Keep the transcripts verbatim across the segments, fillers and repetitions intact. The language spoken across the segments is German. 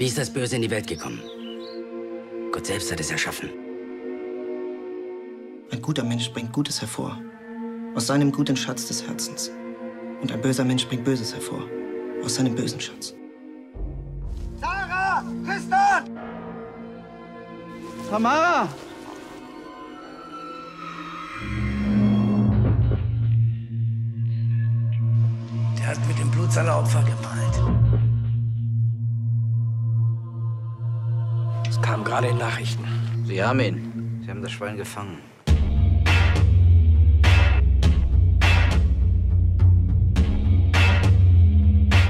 Wie ist das Böse in die Welt gekommen? Gott selbst hat es erschaffen. Ein guter Mensch bringt Gutes hervor, aus seinem guten Schatz des Herzens. Und ein böser Mensch bringt Böses hervor, aus seinem bösen Schatz. Sarah! Tristan! Tamara! Der hat mit dem Blut seiner Opfer gemalt. Es kam gerade in Nachrichten. Sie haben ihn. Sie haben das Schwein gefangen.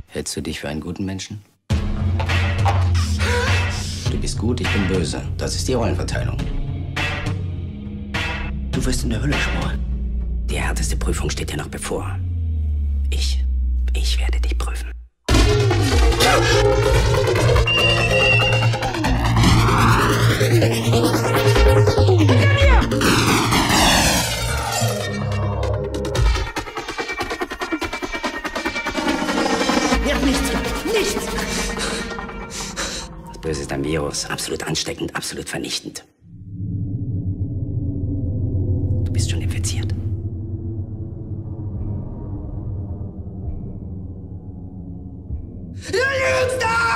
Hältst du dich für einen guten Menschen? Du bist gut, ich bin böse. Das ist die Rollenverteilung. Du wirst in der Hölle schmoren. Die härteste Prüfung steht dir noch bevor. Ich, ich werde dich prüfen. Mir hat nichts gemacht. Nichts! Das Böse ist ein Virus. Absolut ansteckend, absolut vernichtend. Du bist schon infiziert. You're used up!